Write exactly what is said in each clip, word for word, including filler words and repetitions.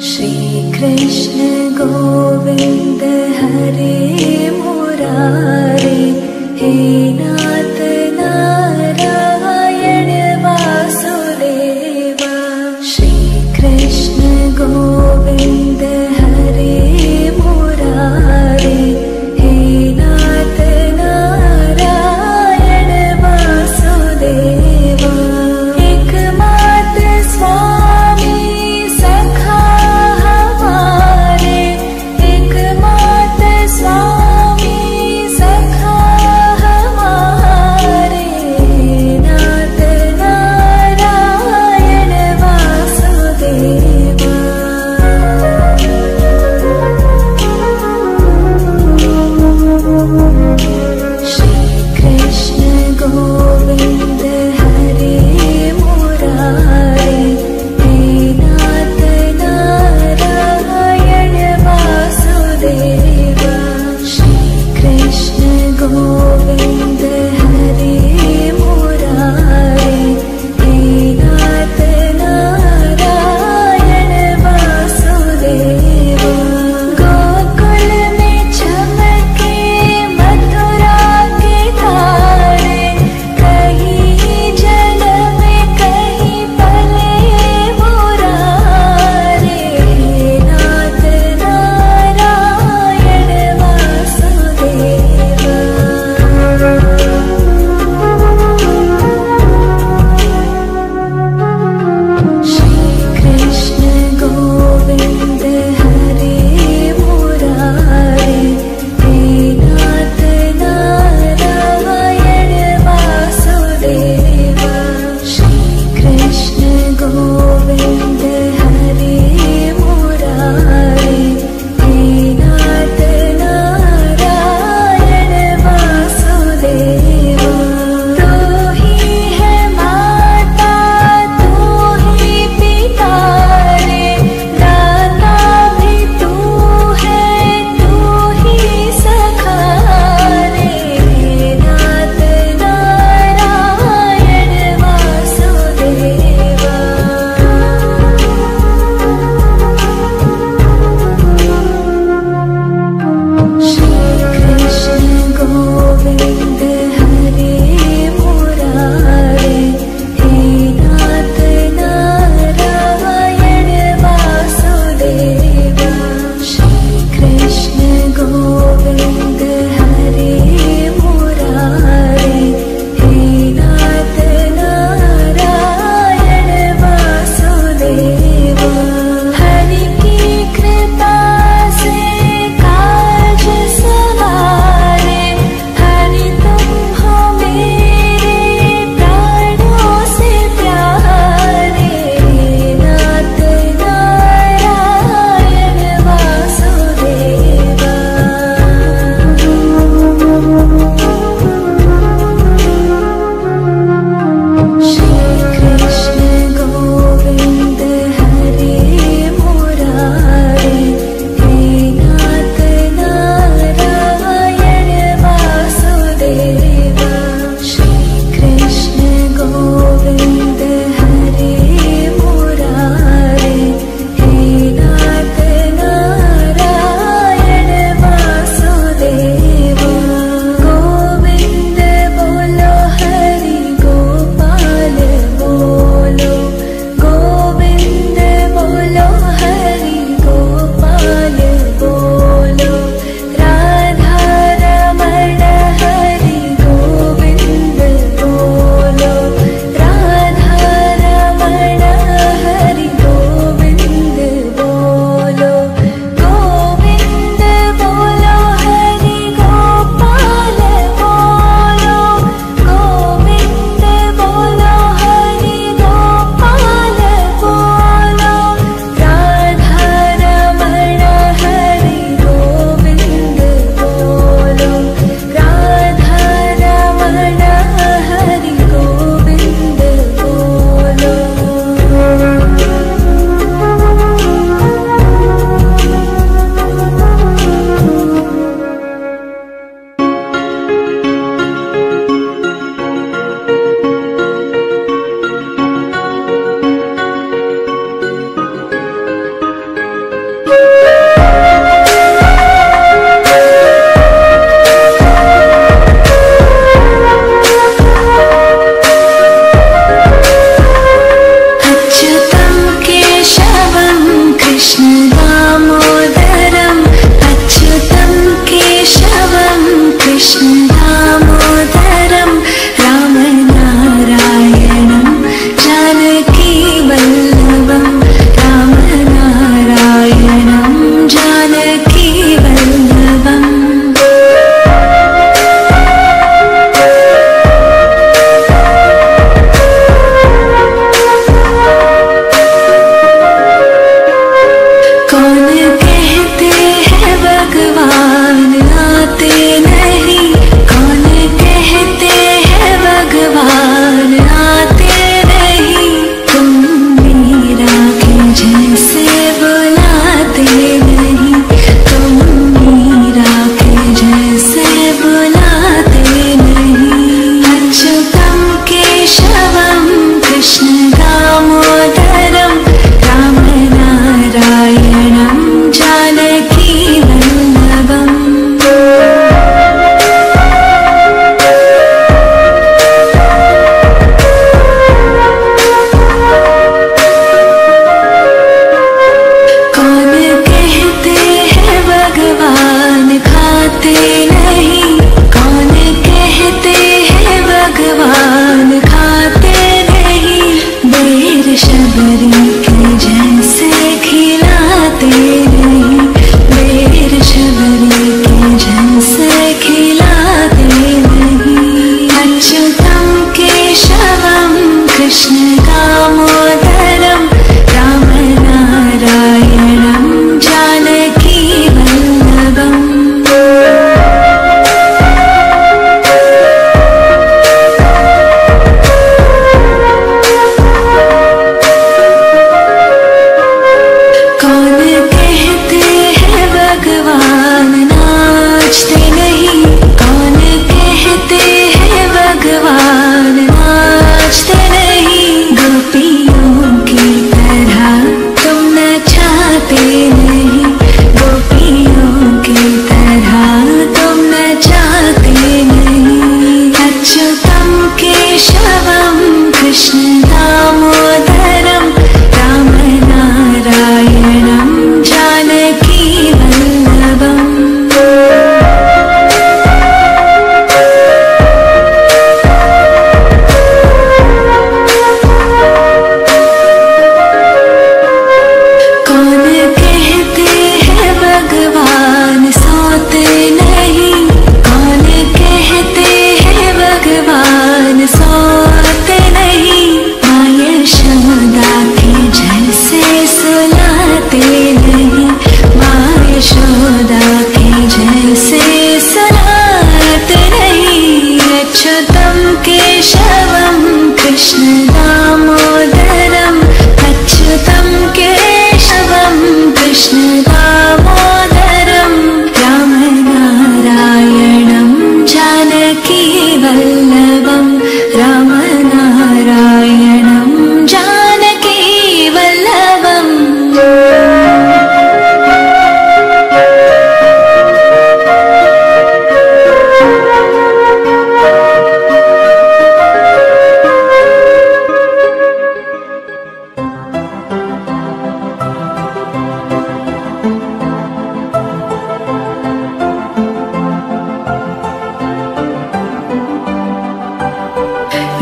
Shri Krishna Govinda Hare Murari He Nath Narayan Vasudeva Shri Krishna Govinda Hare Murari He Nath Narayan Vasudeva Ekmat Swami Swami Sakha Hamare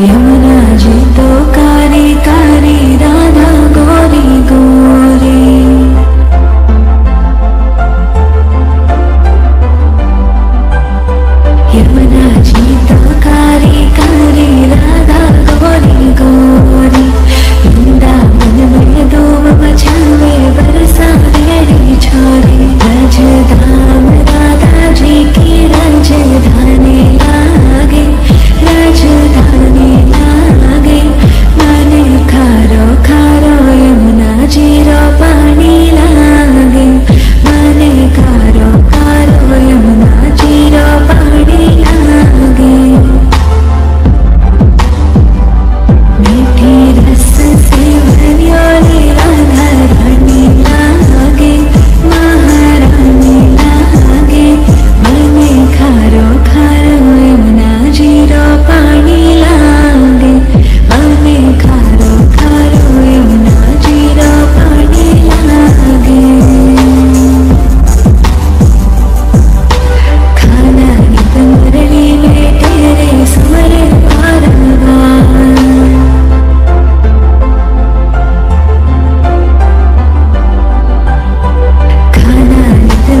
Yamuna ji तो कारी कारी राधा गोरी गोरी। यमुना जी तो कारी कारी राधा गोरी गोरी। वृंदावन में धूम मचावे बरसा मेरी छोरी। राजधाम राधा जी की राजधानी लागे, राजधानी लागे। माने खारो खारो यमुना जीरो पानी लागे। माने खारो खारो यमुना जीरो पानी लागे। मीठी रस से भरियोली राधा रानी लागे, महारानी लागे। माने खारो खारो यमुना जीरो पानी लागे। माने खारो खारो यमुना जीरो पानी लागे। खाना मुरली में तेरे सुमर पारंगार। खाना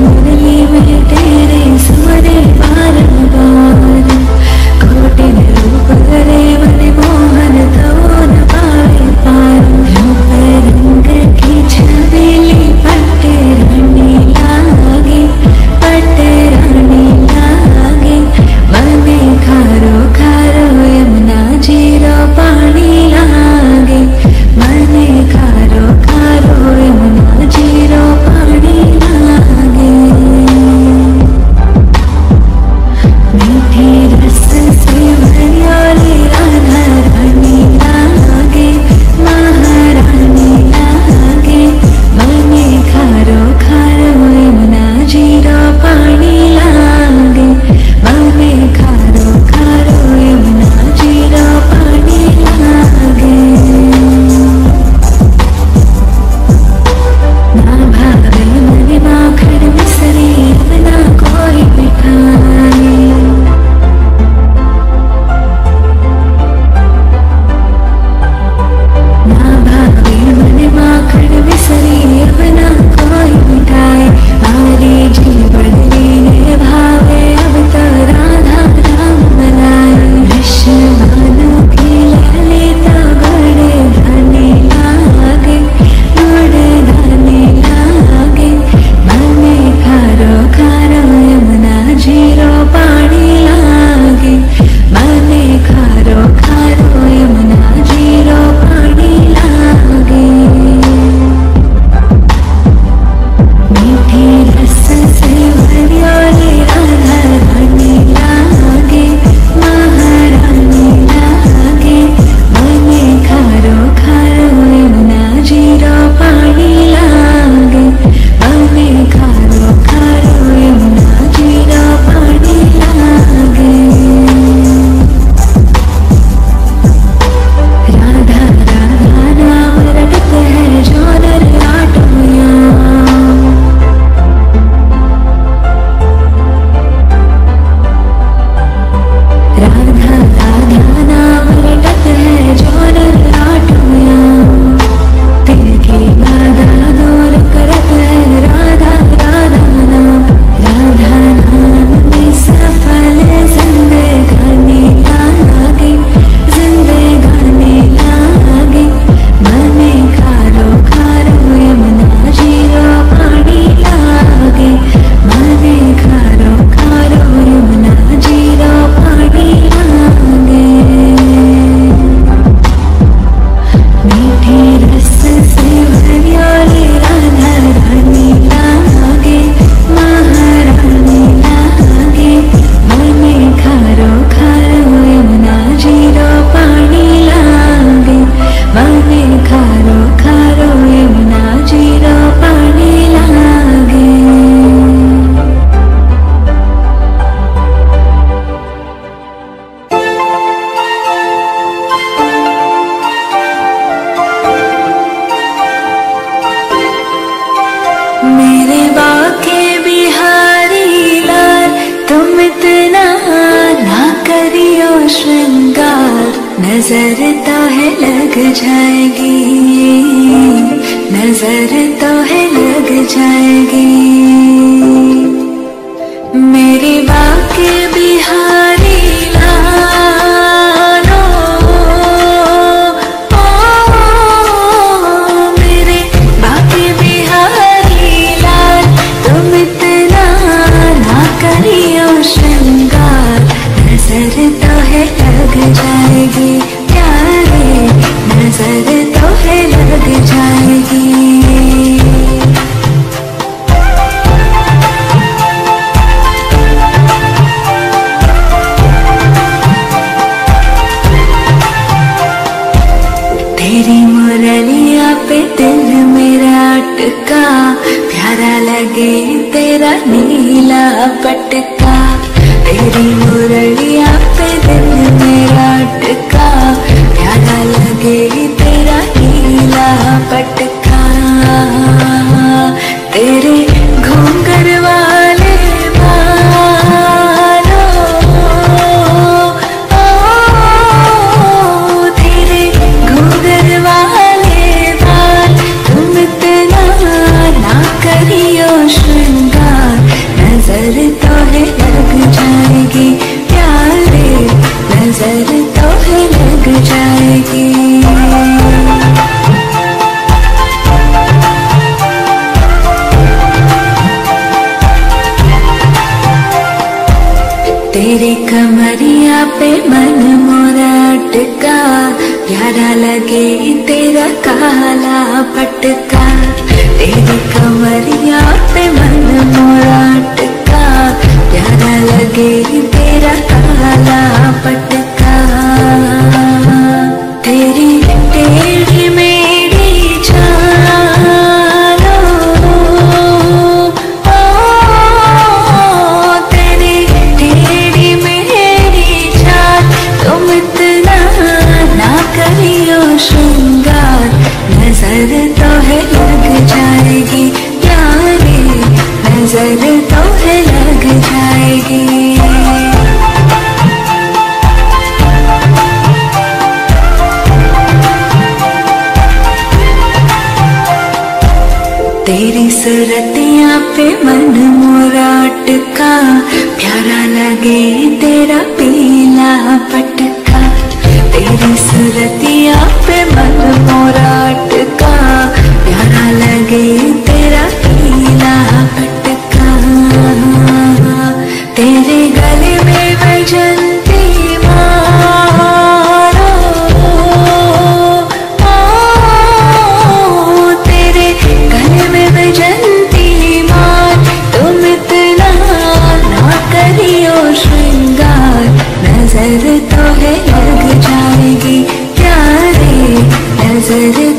मुरली में तेरे सुमर पारंगार। कोटिन रूप धरे मन मोहन तवो न पावे पार। रूप रंग की छबीली पट रानी लागे, पट रानी लागे। माने खारो खारो यमुना जीरो पानी लागे। माने खारो खारो यमुना जीरो पानी लागे। मीठी रस से भरियोली राधा रानी लागे, महारानी लागे। माने खारो खारो यमुना जीरो पानी लागे। माने खारो खारो यमुना जीरो पानी लागे। ना भावे मन माखन मिसरी यमुना कोई मिठाई। ना भावे मन माखन मिसरी यमुना कोई मिठाई। हमारे जीवन लीले भावे अब तो राधा राम मनाए। विश्वानु की ललिता गण धनी लागे, गुण धनी लागे। माने खारो खारो यमुना जीरो पानी लागे। माने खारो खारो यमुना जीरो पानी लागे। मीठी रस से भरियोली राधा रानी लागे, महारानी लागे। माने खारो खारो यमुना जीरो पानी लागे। माने खारो खारो यमुना जीरो पानी लागे। राधा राधा नाम रटत है जो नर आटमिया। राधा राधा नाम रटत है जो नर आटमिया। दिल की बाधा दूर करत है राधा राधा नाम। राधा नाम में सफल जिंदगानी लागे, जिंदगानी लागे। माने खारो खारो यमुना जीरो पानी लागे। माने खारो खारो यमुना जीरो पानी लागे। मीठी रस से भरियोली राधा रानी लागे, महारानी लागे। माने खारो खारो यमुना जीरो पानी लागे। माने खारो खारो यमुना जीरो पानी लागे। मेरे बाके बिहारी लाल तुम इतना ना करियो श्रृंगार। नजर तो है लग जाएगी, नजर तो है लग जाएगी। मेरी बाके बिहारी लालो, ओ, ओ, ओ मेरे बाके बिहारी लाल, तुम इतना ना करियो श्रृंगार, नजर तो है लग जाएगी प्यारे, नजर तो है लग जाएगी। तेरी मुरलिया पे दिल मेरा अटका, प्यारा लगे तेरा नीला पटका, तेरी मुरलिया पे दिल मेरा अटका, प्यारा लगे तेरा नीला पटका। तेरे घूंघट वाले तेरे कमरिया पे मन मोरा अटका, प्यारा लगे तेरा काला पटका, तेरे कमरिया पे मन मोरा अटका, प्यारा लगे तेरा काला पटका। तेरी टेढ़ी मेरी तेरी सुरतिया पे मन मोरा अटका, प्यारा लगे तेरा पीला पटका, तेरी सुरतिया पे मन मोरा अटका, प्यारा लगे तेरा पीला पटका। तेरे गले में वजन नजर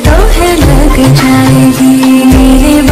तो है लग जाएगी।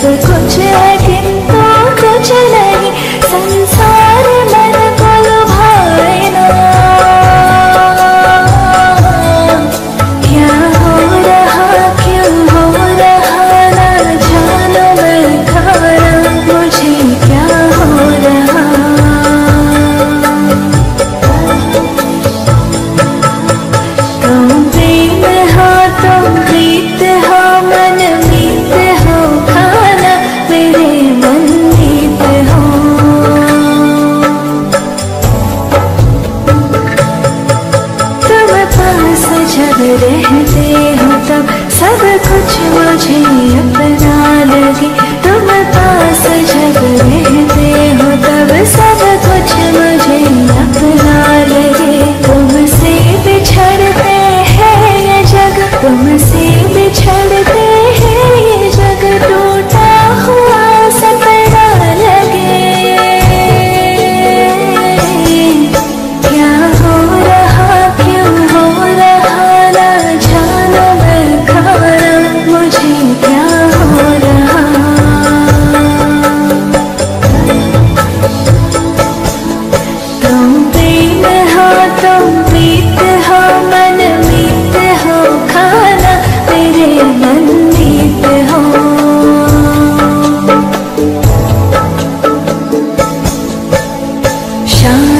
सब कुछ है किंतु कुछ नहीं, संसार मन को लुभाए ना। क्या हो रहा क्यों हो रहा ना जानो मैं खाना, मुझे क्या हो रहा। तुम प्रेम हो तुम प्रीत हो मन मीत हो, खाना मेरे मन मीत हो। तुम पास जब रहते हो तब सब कुछ मुझे अपना लगे, तुम पास जब रहते हो तब सब कुछ मुझे अपना लगे। तुमसे बिछड़ते हैं ये जग, तुमसे बिछड़ते हैं ये जग, टूटा हुआ सपना लगे। क्या हो रहा क्यों हो रहा ना जानो मैं खाना, मुझे क्या हो रहा। तुम प्रेम हो तुम प्रीत हो मन मीत हो, खाना मेरे मन मीत हो। श्याम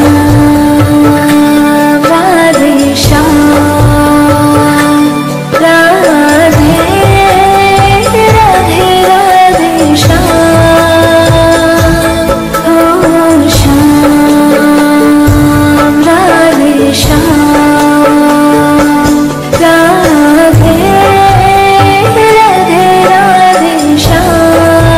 राधे श्याम राधे राधे राधे श्याम, ओ श्याम राधे श्याम राधे राधे राधे श्याम।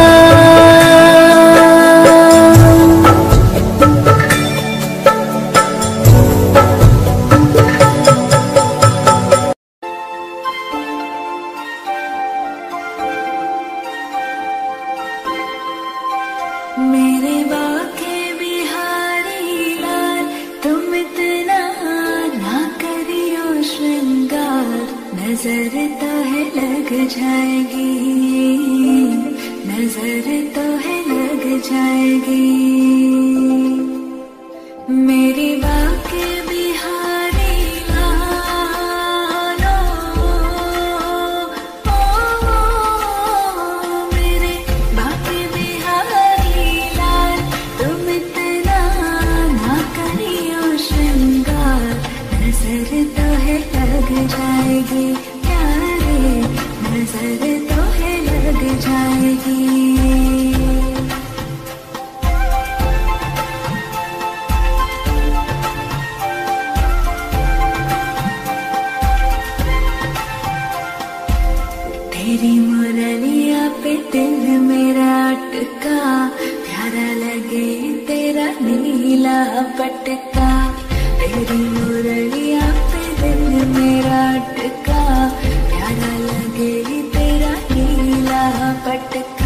मेरे बाके बिहारी लाल तुम इतना ना करियो श्रृंगार, नजर तो है लग जाएगी, नजर तो है लग जाएगी। मेरे बाके बिहारी लाल ओ, ओ, ओ, मेरे बाके बिहारी लाल तुम इतना ना करियो श्रृंगार, नजर तो है लग जाएगी प्यारे, नजर तो है लग जाएगी। तेरी मुरलिया पे दिल मेरा अटका, प्यारा लगे तेरा नीला पटका। तेरी मुरलिया पे दिल मेरा अटका, प्यारा लगे तेरा नीला पटका।